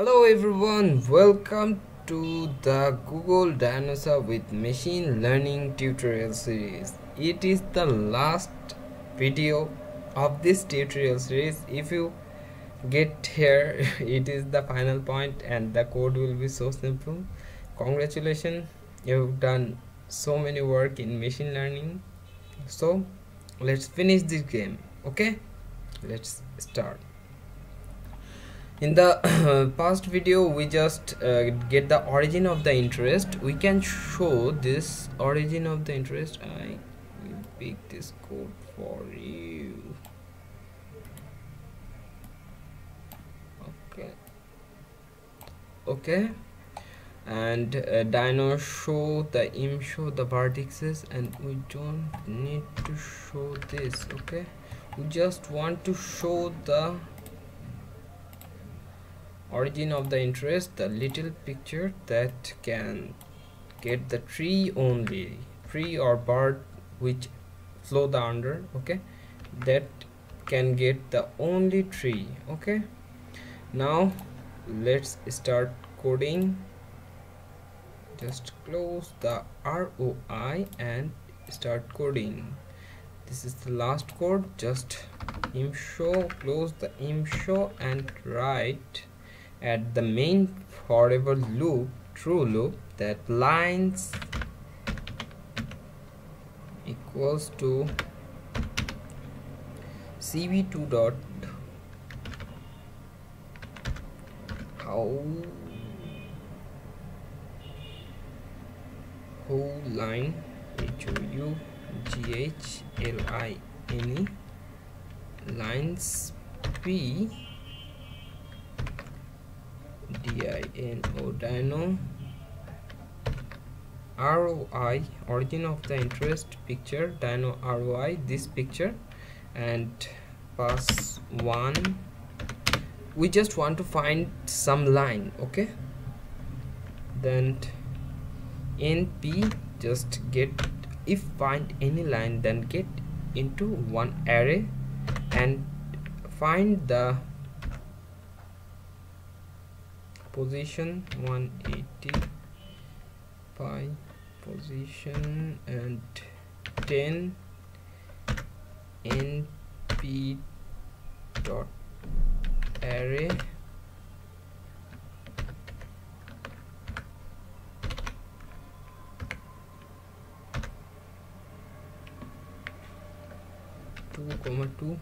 Hello everyone, welcome to the Google Dinosaur with Machine Learning tutorial series. It is the last video of this tutorial series. If you get here, it is the final point and the code will be so simple. Congratulations, you've done so many work in machine learning. So let's finish this game. Okay, let's start. In the past video we just get the origin of the interest. We can show this origin of the interest. I will pick this code for you. Okay, and dino show the im, show the vertices, and we don't need to show this. Okay, we just want to show the origin of the interest, the little picture that can get the tree only, tree or bird which flow the under. Okay, that can get the only tree. Okay, now let's start coding. Just close the ROI and start coding. This is the last code. Just im show, close the im show, and write at the main forever loop, true loop, that lines equals to cv2 dot whole line h-o-u-g-h-l-i-n-e lines p dino dino ROI, origin of the interest picture, dino ROI, this picture, and pass 1. We just want to find some line. Okay, then NP, just get, if find any line, then get into one array and find the position 180 by position and 10 np dot array (2, 2).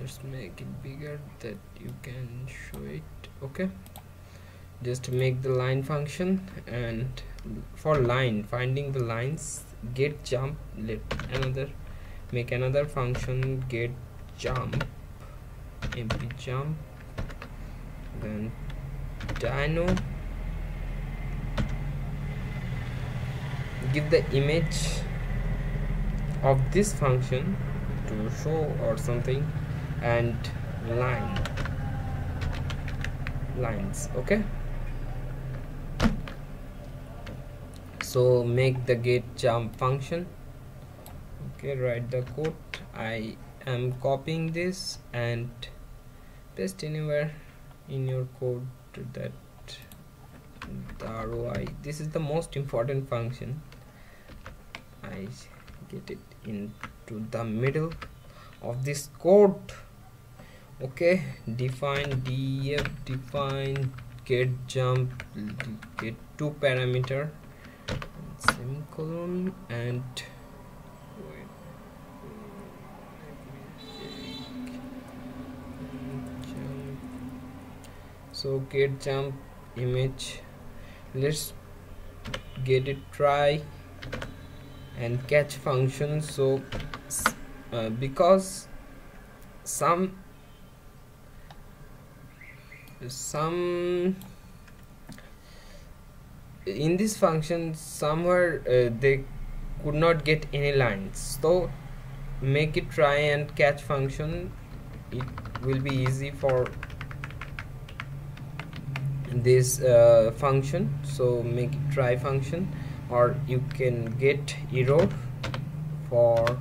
Let's make it bigger that you can show it. Okay, just make the line function, and for line, finding the lines, get jump, let another, make another function, get jump, mp jump, then dino, give the image of this function to show or something, and lines. Okay, so make the get jump function. Okay, write the code. I am copying this and paste anywhere in your code that the ROI, this is the most important function. I get it into the middle of this code. Okay, define def, define get jump, get 2 parameter, semicolon, and so get jump image, let's get it, try and catch function. So because some in this function somewhere they could not get any lines, so make it try and catch function. It will be easy for this function, so make it try function, or you can get error for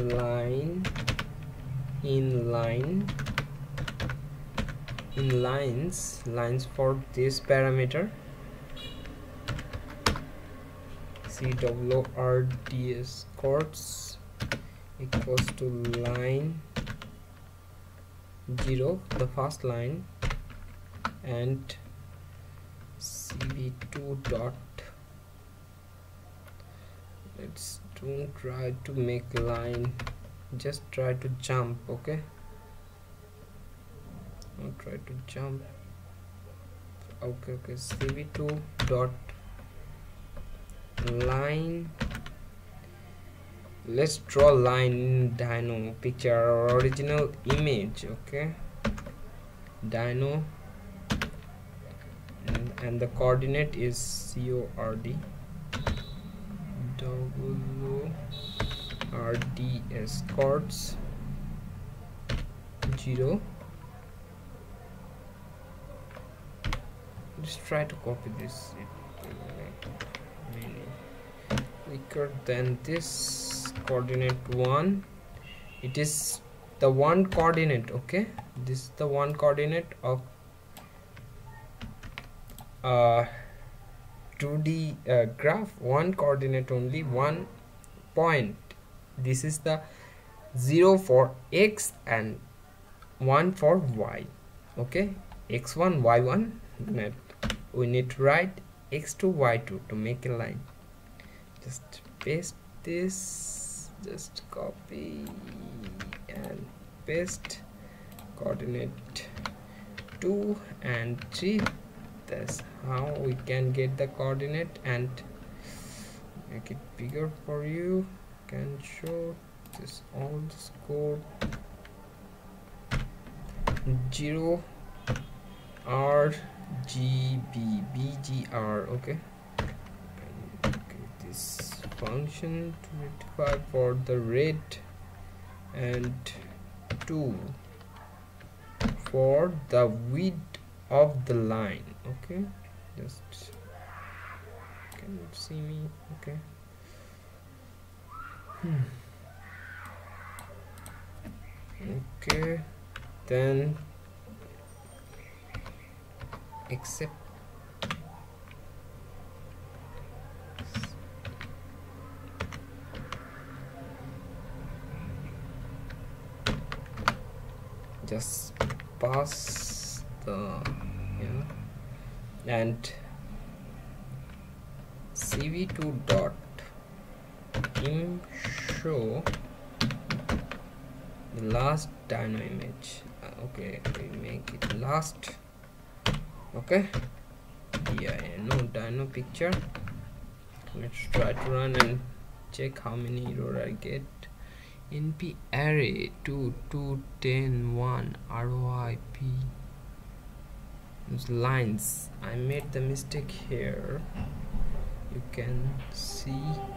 line in line in lines for this parameter cwrds chords equals to line 0, the first line, and cv2 dot. Let's don't try to make line, just try to jump. Okay, don't try to jump. Okay, cv2 dot line. Let's draw line in Dino picture or original image. Okay, Dino, and the coordinate is CORD WRDS chords 0. Just try to copy this. It will make many quicker than this. Coordinate 1. It is the one coordinate. Okay, this is the one coordinate of 2D graph, one coordinate only, one point. This is the 0 for x and 1 for y. Okay, x1 y1, then we need to write x2 y2 to make a line. Just paste this, just copy and paste coordinate 2 and 3. That's how we can get the coordinate, and make it bigger for you. Can show this all this code 0 RGB BGR. Okay, this function to rectify for the red and 2 for the width of the line. Okay, just can you see me? Okay. Okay, then accept. Just pass the and cv2 dot im show the last Dino image. Okay, we make it last. Okay, yeah, no Dino picture. Let's try to run and check how many error I get. NP array 2 2 10 1 ROIP lines. I made the mistake here. You can see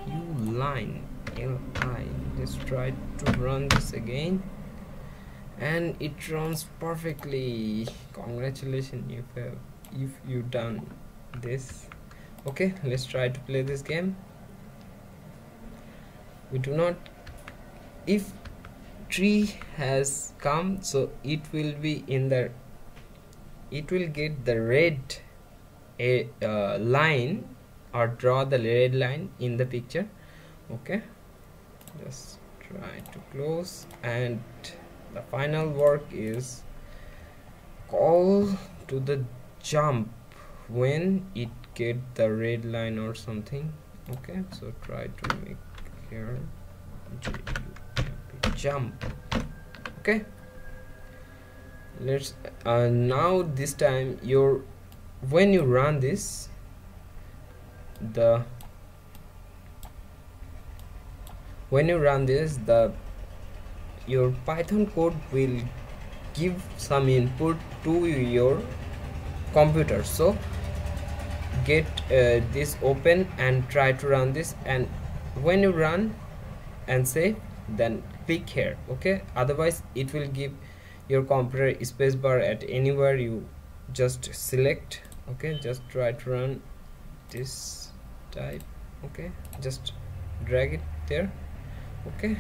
u line li. Let's try to run this again, and it runs perfectly. Congratulations if you done this. Okay, let's try to play this game. We do not, if tree has come, so it will be in the, it will get the red line, or draw the red line in the picture. Okay, just try to close, and the final work is call to the jump when it get the red line or something. Okay, so try to make here jump. Okay, let's now this time your, when you run this, the your Python code will give some input to your computer. So get this open and try to run this, and when you run and save, then click here. Okay, otherwise it will give your computer spacebar at anywhere you just select. Okay, just try to run this type. Okay, just drag it there. Okay,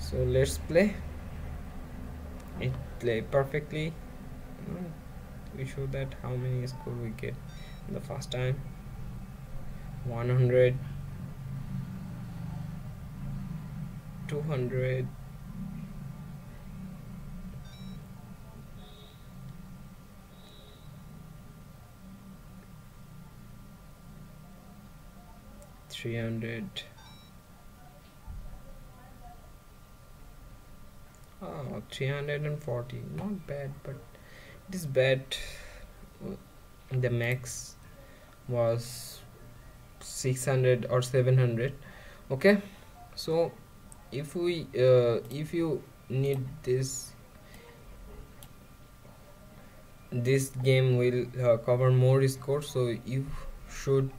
so let's play. It play perfectly. we show that how many score we get in the first time. 100, 200, 300. Oh, 340, not bad, but it is bad. The max was 600 or 700. Okay, so if we if you need this game will cover more scores, so you should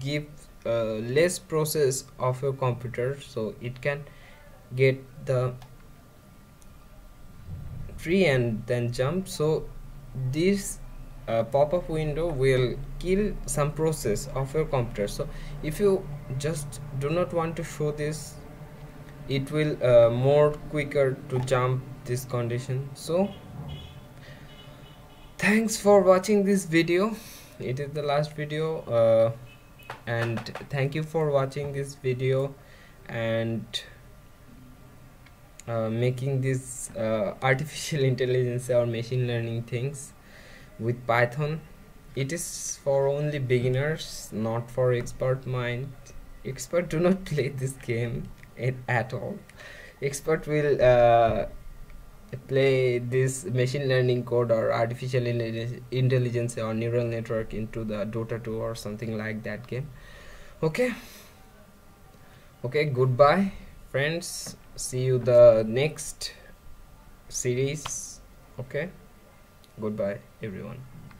give less process of your computer, so it can get the tree and then jump. So this pop-up window will kill some process of your computer. So if you just do not want to show this, it will more quicker to jump this condition. So thanks for watching this video. It is the last video, and thank you for watching this video and making this artificial intelligence or machine learning things with Python. It is for only beginners, not for expert mind. Expert do not play this game at all. Expert will play this machine learning code or artificial intelligence or neural network into the Dota 2 or something like that game. Okay, goodbye friends, see you the next series. Okay, goodbye everyone.